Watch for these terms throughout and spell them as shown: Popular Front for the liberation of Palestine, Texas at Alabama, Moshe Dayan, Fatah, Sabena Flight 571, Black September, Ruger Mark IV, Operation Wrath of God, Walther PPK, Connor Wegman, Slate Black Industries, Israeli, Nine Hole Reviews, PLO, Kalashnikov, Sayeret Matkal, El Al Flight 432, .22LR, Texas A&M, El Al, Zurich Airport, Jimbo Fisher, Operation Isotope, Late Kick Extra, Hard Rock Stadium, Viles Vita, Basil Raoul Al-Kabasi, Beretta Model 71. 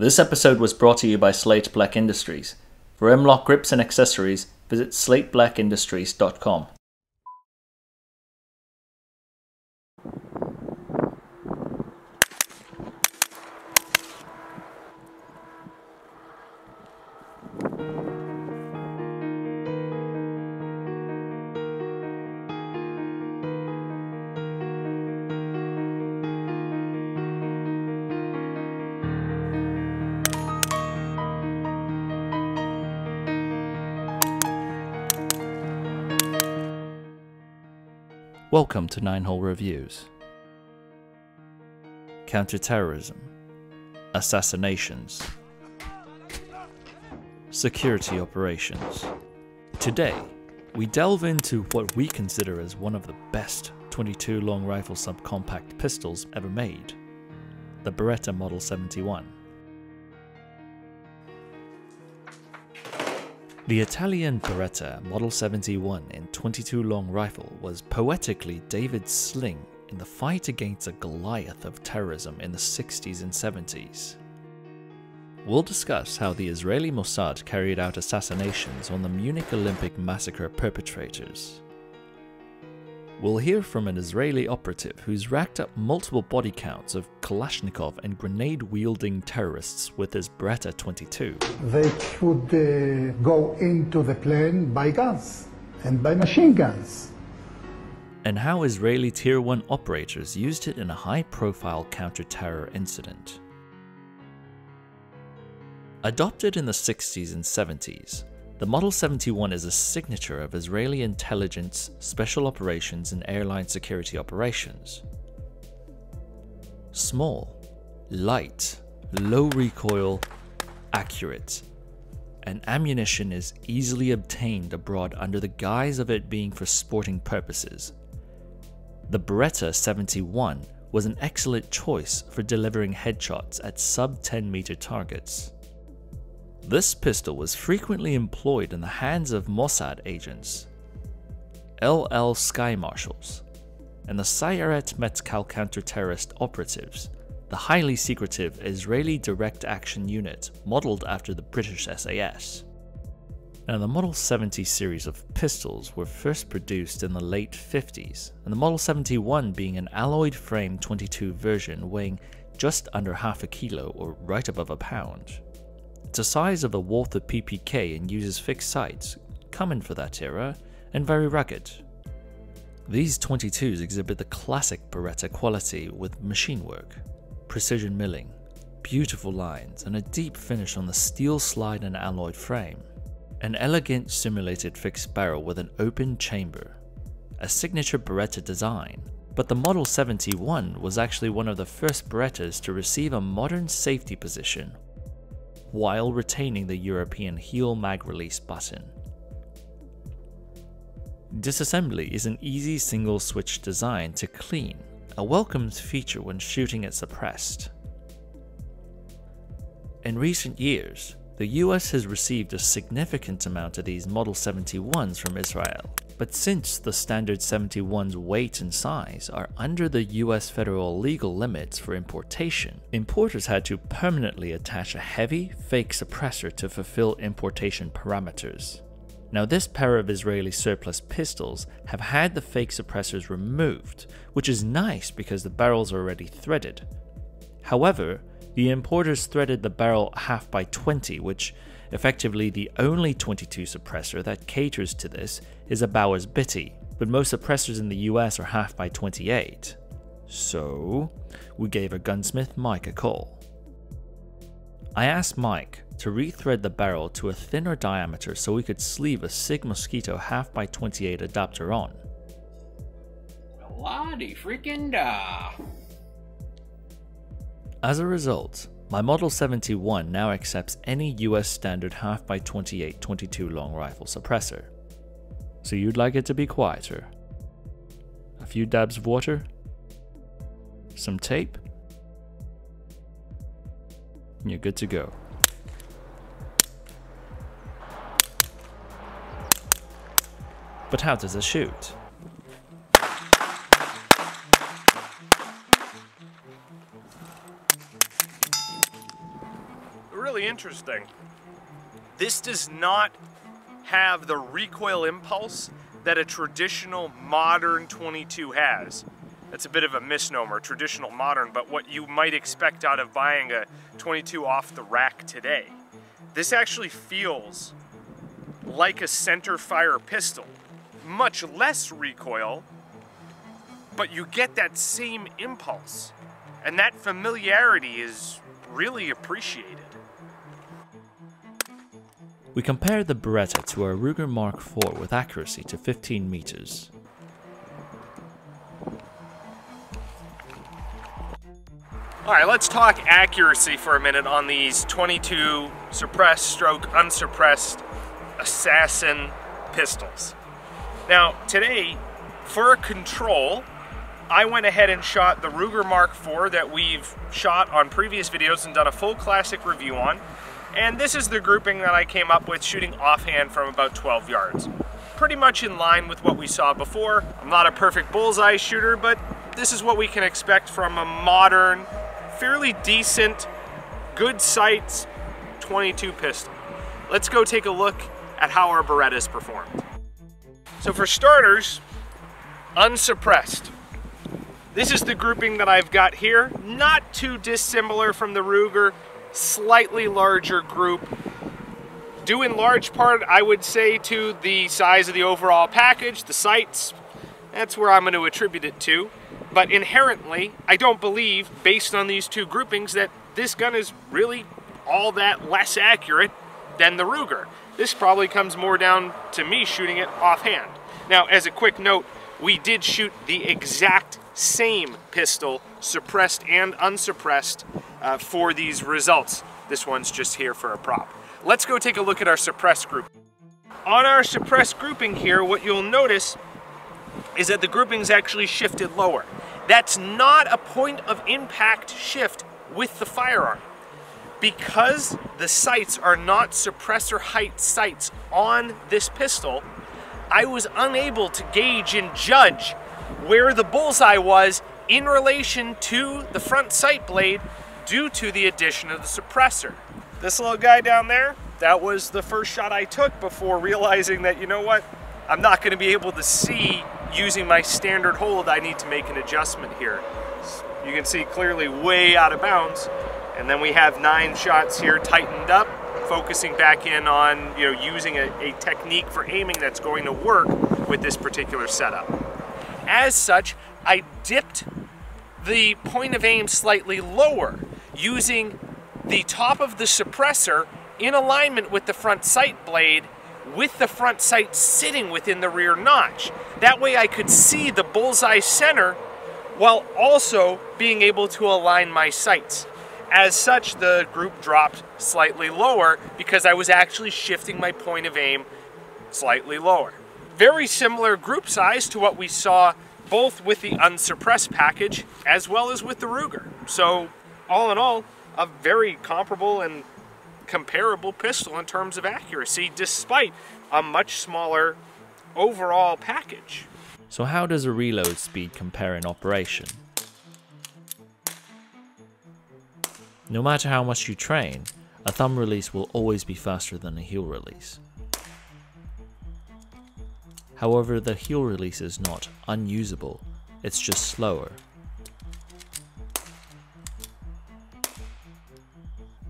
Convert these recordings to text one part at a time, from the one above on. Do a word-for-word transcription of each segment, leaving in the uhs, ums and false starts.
This episode was brought to you by Slate Black Industries. For M L O C grips and accessories, visit slate black industries dot com. Welcome to Nine Hole Reviews. Counterterrorism, assassinations, security operations. Today, we delve into what we consider as one of the best twenty-two long rifle subcompact pistols ever made, the Beretta Model seventy-one. The Italian Beretta Model seventy-one in twenty-two long rifle was poetically David's sling in the fight against a Goliath of terrorism in the sixties and seventies. We'll discuss how the Israeli Mossad carried out assassinations on the Munich Olympic massacre perpetrators. We'll hear from an Israeli operative who's racked up multiple body counts of Kalashnikov and grenade-wielding terrorists with his Beretta twenty-two. They could uh, go into the plane by guns and by machine guns. And how Israeli Tier one operators used it in a high-profile counter-terror incident. Adopted in the sixties and seventies, the Model seventy-one is a signature of Israeli intelligence, special operations and airline security operations. Small, light, low recoil, accurate, and ammunition is easily obtained abroad under the guise of it being for sporting purposes. The Beretta seventy-one was an excellent choice for delivering headshots at sub ten meter targets. This pistol was frequently employed in the hands of Mossad agents, El Al sky marshals, and the Sayeret Matkal counter-terrorist operatives, the highly secretive Israeli direct action unit modeled after the British S A S. Now, the Model seventy series of pistols were first produced in the late fifties, and the Model seventy-one being an alloyed frame twenty-two version weighing just under half a kilo or right above a pound. It's the size of a Walther P P K and uses fixed sights, common for that era, and very rugged. These twenty-twos exhibit the classic Beretta quality with machine work, precision milling, beautiful lines, and a deep finish on the steel slide and alloyed frame. An elegant simulated fixed barrel with an open chamber, a signature Beretta design. But the Model seventy-one was actually one of the first Berettas to receive a modern safety position, while retaining the European heel mag release button. Disassembly is an easy single switch design to clean, a welcomed feature when shooting at suppressed. In recent years, the U S has received a significant amount of these Model seventy-ones from Israel, but since the standard seventy-one's weight and size are under the U S federal legal limits for importation, importers had to permanently attach a heavy, fake suppressor to fulfill importation parameters. Now, this pair of Israeli surplus pistols have had the fake suppressors removed, which is nice because the barrels are already threaded. However, the importers threaded the barrel half by twenty, which effectively the only twenty-two suppressor that caters to this is a Bowers Bitty, but most suppressors in the U S are half by twenty-eight. So we gave a gunsmith Mike a call. I asked Mike to rethread the barrel to a thinner diameter so we could sleeve a Sig Mosquito half by twenty-eight adapter on. Bloody freaking da! As a result, my Model seventy-one now accepts any U S standard half by twenty-eight twenty-two long rifle suppressor. So you'd like it to be quieter. A few dabs of water, some tape, and you're good to go. But how does it shoot? really interesting. This does not have the recoil impulse that a traditional modern twenty-two has. That's a bit of a misnomer, traditional modern, but what you might expect out of buying a twenty-two off the rack today. This actually feels like a center fire pistol. Much less recoil, but you get that same impulse. And that familiarity is really appreciated. We compare the Beretta to our Ruger Mark four with accuracy to fifteen meters. Alright, let's talk accuracy for a minute on these twenty-two suppressed stroke unsuppressed assassin pistols. Now today, for control, I went ahead and shot the Ruger Mark four that we've shot on previous videos and done a full classic review on. And this is the grouping that I came up with, shooting offhand from about twelve yards. Pretty much in line with what we saw before. I'm not a perfect bullseye shooter, but this is what we can expect from a modern, fairly decent, good sights twenty-two pistol. Let's go take a look at how our Berettas performed. So for starters, unsuppressed. This is the grouping that I've got here. Not too dissimilar from the Ruger, slightly larger group. Due in large part, I would say, to the size of the overall package, the sights. That's where I'm going to attribute it to. But inherently, I don't believe, based on these two groupings, that this gun is really all that less accurate than the Ruger. This probably comes more down to me shooting it offhand. Now, as a quick note, we did shoot the exact same pistol, suppressed and unsuppressed, uh, for these results. This one's just here for a prop. Let's go take a look at our suppressed group. On our suppressed grouping here, what you'll notice is that the groupings actually shifted lower. That's not a point of impact shift with the firearm. Because the sights are not suppressor height sights on this pistol, I was unable to gauge and judge where the bullseye was in relation to the front sight blade due to the addition of the suppressor. This little guy down there, that was the first shot I took before realizing that, you know what, I'm not going to be able to see using my standard hold. I need to make an adjustment here. You can see clearly way out of bounds. And then we have nine shots here tightened up, focusing back in on, you know, using a, a technique for aiming that's going to work with this particular setup. As such, I dipped the point of aim slightly lower, using the top of the suppressor in alignment with the front sight blade, with the front sight sitting within the rear notch. That way I could see the bullseye center while also being able to align my sights. As such, the group dropped slightly lower because I was actually shifting my point of aim slightly lower. Very similar group size to what we saw both with the unsuppressed package as well as with the Ruger. So all in all, a very comparable and comparable pistol in terms of accuracy, despite a much smaller overall package. So how does a reload speed compare in operation? No matter how much you train, a thumb release will always be faster than a heel release. However, the heel release is not unusable, it's just slower.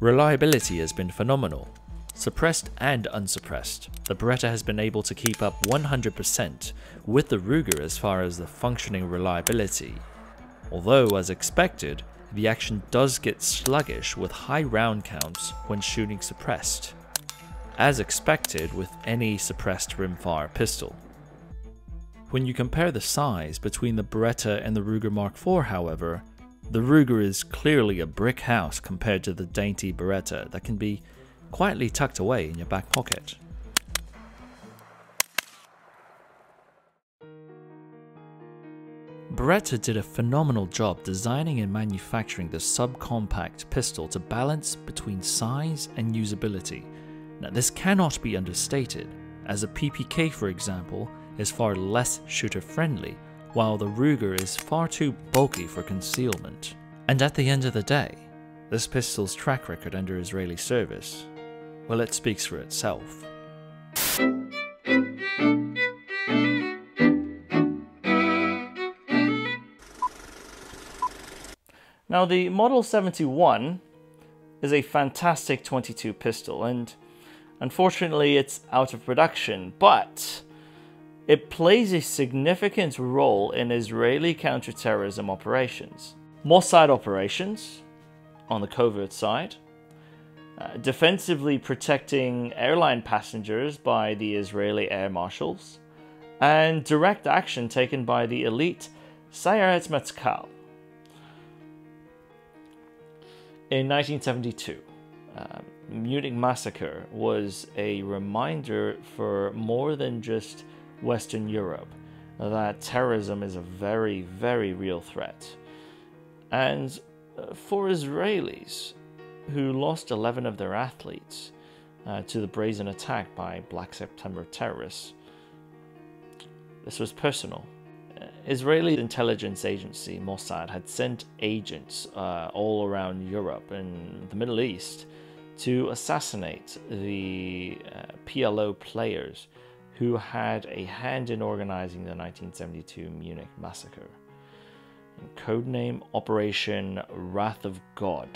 Reliability has been phenomenal. Suppressed and unsuppressed, the Beretta has been able to keep up one hundred percent with the Ruger as far as the functioning reliability. Although, as expected, the action does get sluggish with high round counts when shooting suppressed, as expected with any suppressed rimfire pistol. When you compare the size between the Beretta and the Ruger Mark four, however, the Ruger is clearly a brick house compared to the dainty Beretta that can be quietly tucked away in your back pocket. Beretta did a phenomenal job designing and manufacturing the subcompact pistol to balance between size and usability. Now this cannot be understated, as a P P K, for example, is far less shooter friendly, while the Ruger is far too bulky for concealment. And at the end of the day, This pistol's track record under Israeli service, well, it speaks for itself. Now, the Model seventy-one is a fantastic twenty-two pistol, and unfortunately it's out of production, but it plays a significant role in Israeli counterterrorism operations. Mossad operations on the covert side, uh, defensively protecting airline passengers by the Israeli air marshals, and direct action taken by the elite Sayeret Matkal. In nineteen seventy-two, uh, Munich massacre was a reminder for more than just Western Europe that terrorism is a very, very real threat. And for Israelis, who lost eleven of their athletes uh, to the brazen attack by Black September terrorists, this was personal. Israeli intelligence agency Mossad had sent agents uh, all around Europe and the Middle East to assassinate the uh, P L O players who had a hand in organizing the nineteen seventy-two Munich massacre. Codename Operation Wrath of God.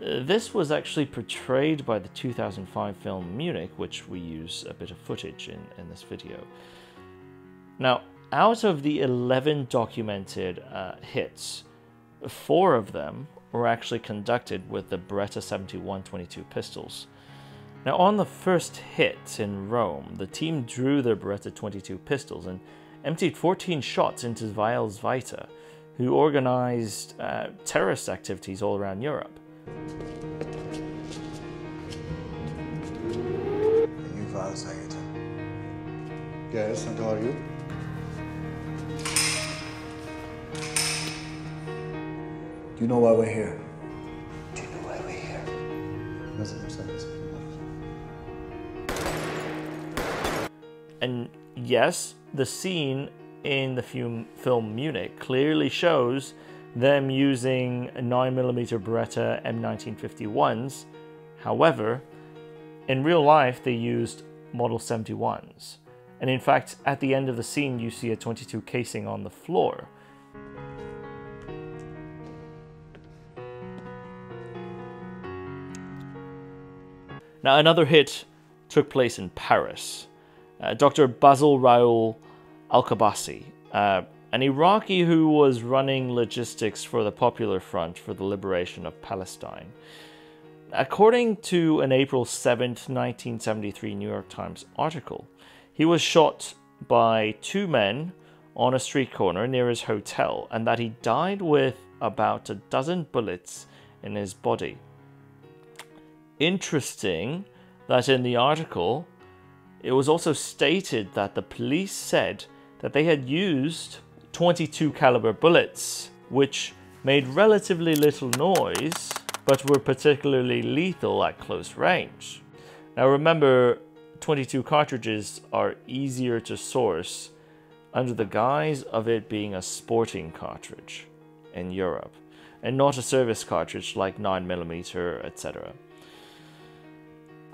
This was actually portrayed by the two thousand five film Munich, which we use a bit of footage in, in this video. Now, out of the eleven documented uh, hits, four of them were actually conducted with the Beretta seventy-one twenty-two pistols. Now, on the first hit in Rome, the team drew their Beretta twenty-two pistols and emptied fourteen shots into Viles Vita, who organized uh, terrorist activities all around Europe. Are you Viles Vita? Yes, and are you? Do you know why we're here? Do you know why we're here? Doesn't make sense. And yes, the scene in the film Munich clearly shows them using nine millimeter Beretta M nineteen fifty-ones. However, in real life, they used Model seventy-ones. And in fact, at the end of the scene, you see a twenty-two casing on the floor. Now, another hit took place in Paris. Uh, Doctor Basil Raoul Al-Kabasi, uh, an Iraqi who was running logistics for the Popular Front for the liberation of Palestine. According to an April seventh nineteen seventy-three New York Times article, he was shot by two men on a street corner near his hotel, and that he died with about a dozen bullets in his body. Interesting that in the article, it was also stated that the police said that they had used twenty-two caliber bullets, which made relatively little noise, but were particularly lethal at close range. Now remember, twenty-two cartridges are easier to source under the guise of it being a sporting cartridge in Europe, and not a service cartridge like nine millimeter, et cetera.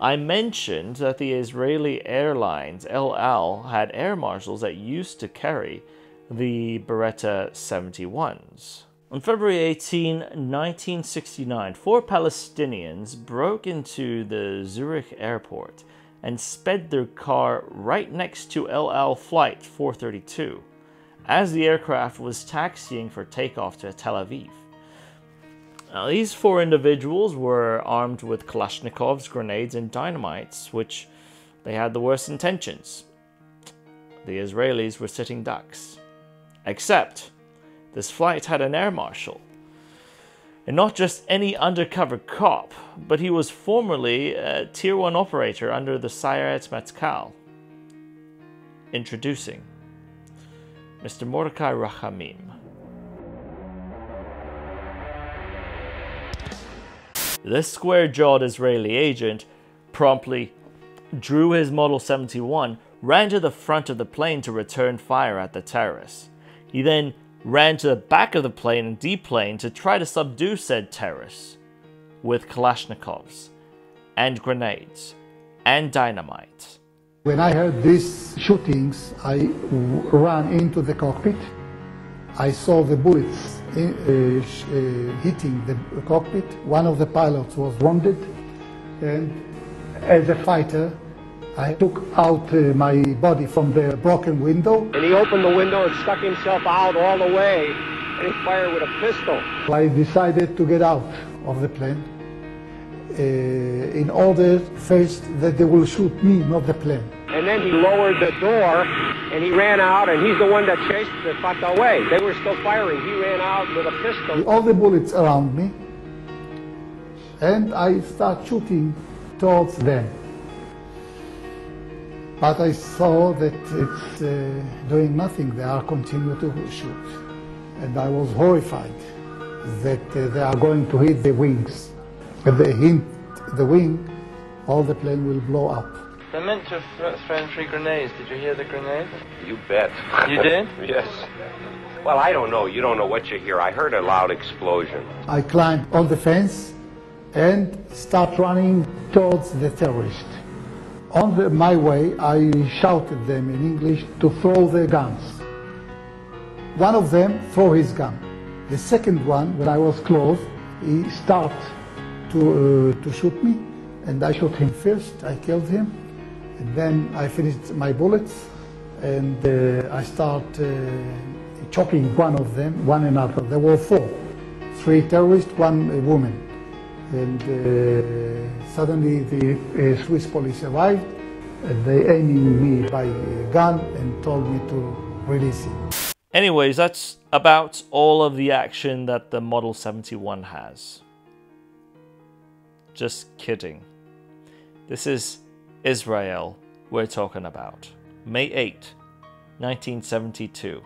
I mentioned that the Israeli airlines El Al had air marshals that used to carry the Beretta seventy-ones. On February eighteenth nineteen sixty-nine, four Palestinians broke into the Zurich Airport and sped their car right next to El Al Flight four thirty-two as the aircraft was taxiing for takeoff to Tel Aviv. Now, these four individuals were armed with Kalashnikovs, grenades, and dynamites, which they had the worst intentions. The Israelis were sitting ducks. Except, this flight had an air marshal. And not just any undercover cop, but he was formerly a Tier one operator under the Sayeret Matkal. Introducing Mister Mordechai Rahamim. This square-jawed Israeli agent promptly drew his Model seventy-one, ran to the front of the plane to return fire at the terrorists. He then ran to the back of the plane and deplaned to try to subdue said terrorists with Kalashnikovs and grenades and dynamite. When I heard these shootings, I ran into the cockpit. I saw the bullets in, uh, sh uh, hitting the cockpit. One of the pilots was wounded, and as a fighter, I took out uh, my body from the broken window. And he opened the window and stuck himself out all the way, and he fired with a pistol. I decided to get out of the plane uh, in order first that they will shoot me, not the plane. And then he lowered the door, and he ran out, and he's the one that chased the Fatah away. They were still firing. He ran out with a pistol. All the bullets around me, and I start shooting towards them. But I saw that it's uh, doing nothing. They are continuing to shoot. And I was horrified that uh, they are going to hit the wings. If they hit the wing, all the plane will blow up. They meant to have thrown three grenades. Did you hear the grenade? You bet. You did? Yes. Well, I don't know. You don't know what you hear. I heard a loud explosion. I climbed on the fence and start running towards the terrorist. On the, my way, I shouted them in English to throw their guns. One of them threw his gun. The second one, when I was close, he started to, uh, to shoot me, and I shot him first. I killed him. And then I finished my bullets, and uh, I start uh, choking one of them, one another. There were four, three terrorists, one a woman. And uh, suddenly the uh, Swiss police arrived, and they aimed me by a gun and told me to release him. Anyways, that's about all of the action that the Model seventy-one has. Just kidding. This is Israel we're talking about. May eighth nineteen seventy-two.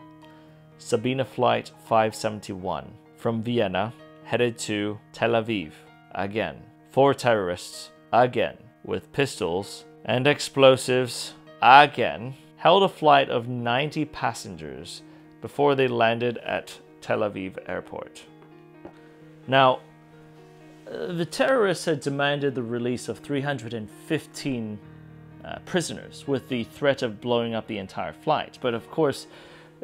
Sabena Flight five seventy-one from Vienna headed to Tel Aviv again. Four terrorists again with pistols and explosives again held a flight of ninety passengers before they landed at Tel Aviv airport. Now, the terrorists had demanded the release of three hundred fifteen uh, prisoners with the threat of blowing up the entire flight. But of course,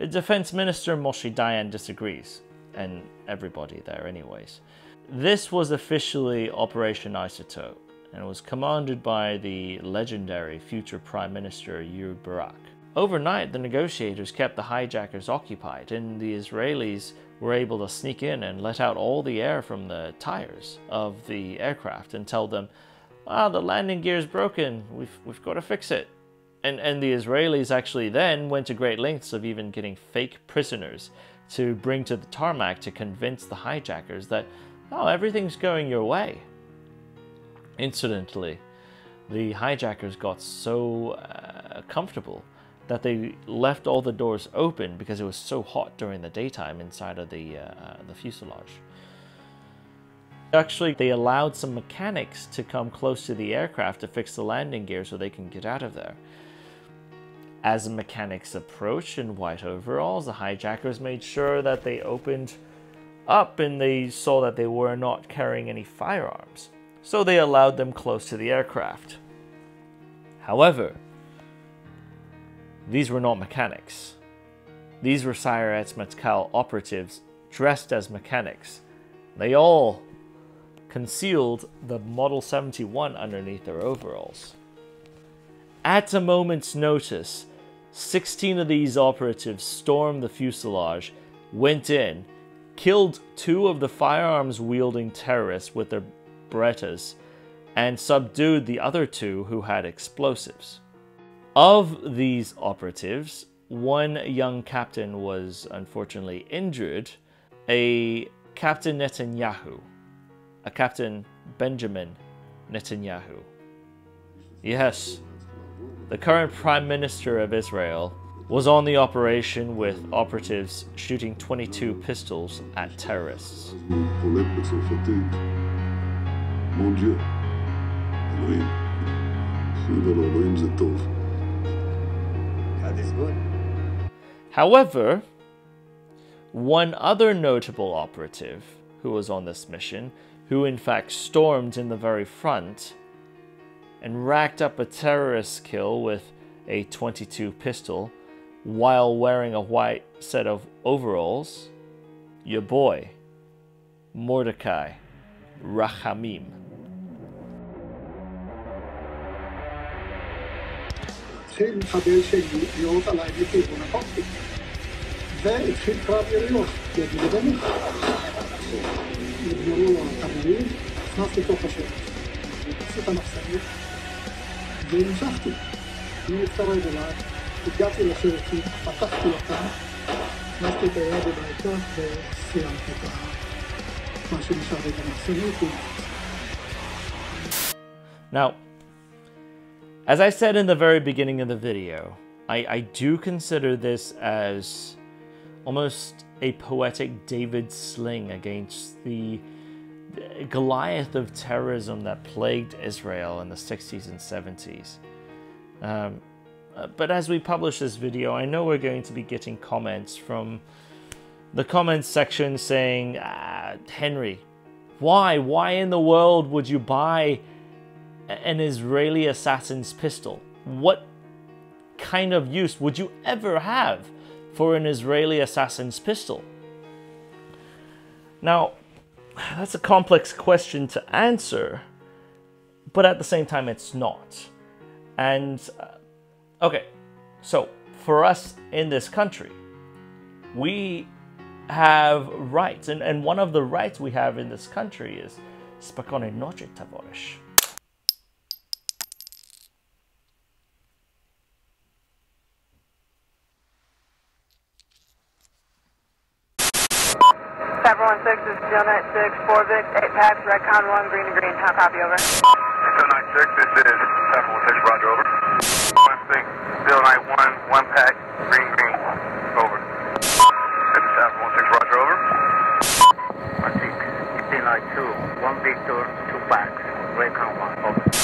Defense Minister Moshe Dayan disagrees, and everybody there anyways. This was officially Operation Isotope, and was commanded by the legendary future Prime Minister Ehud Barak. Overnight, the negotiators kept the hijackers occupied, and the Israelis were able to sneak in and let out all the air from the tires of the aircraft and tell them, ah, the landing gear's broken, we've, we've got to fix it. And, and the Israelis actually then went to great lengths of even getting fake prisoners to bring to the tarmac to convince the hijackers that, oh, everything's going your way. Incidentally, the hijackers got so uh, comfortable that they left all the doors open because it was so hot during the daytime inside of the, uh, the fuselage. Actually, they allowed some mechanics to come close to the aircraft to fix the landing gear so they can get out of there. As the mechanics approached in white overalls, the hijackers made sure that they opened up and they saw that they were not carrying any firearms. So they allowed them close to the aircraft. However, these were not mechanics. These were Sayeret Matkal operatives dressed as mechanics. They all concealed the Model seventy-one underneath their overalls. At a moment's notice, sixteen of these operatives stormed the fuselage, went in, killed two of the firearms-wielding terrorists with their Berettas, and subdued the other two who had explosives. Of these operatives, one young captain was unfortunately injured, a Captain Netanyahu, a Captain Benjamin Netanyahu. Yes, the current Prime Minister of Israel was on the operation with operatives shooting twenty-two pistols at terrorists. However, one other notable operative who was on this mission, who in fact stormed in the very front and racked up a terrorist kill with a twenty-two pistol while wearing a white set of overalls, your boy, Mordechai Rahamim. Now, as I said in the very beginning of the video, I, I do consider this as almost a poetic David's sling against the Goliath of terrorism that plagued Israel in the sixties and seventies. Um, but as we publish this video, I know we're going to be getting comments from the comments section saying, ah, Henry, why? Why in the world would you buy an Israeli assassin's pistol? What kind of use would you ever have for an Israeli assassin's pistol? Now, that's a complex question to answer, but at the same time, it's not. And, uh, okay, so for us in this country, we have rights, and, and one of the rights we have in this country is Spakane Noche Tavorish. seven one six is Steel Night six, four Vic, eight packs, Redcon one, green to green, top copy, over. Steel Night six, this is seven one six, roger, over. one six, Steel Night one, one pack, green, green, over. seven one six, roger, over. one six, Steel Night two, one Victor, two packs, Redcon one, over.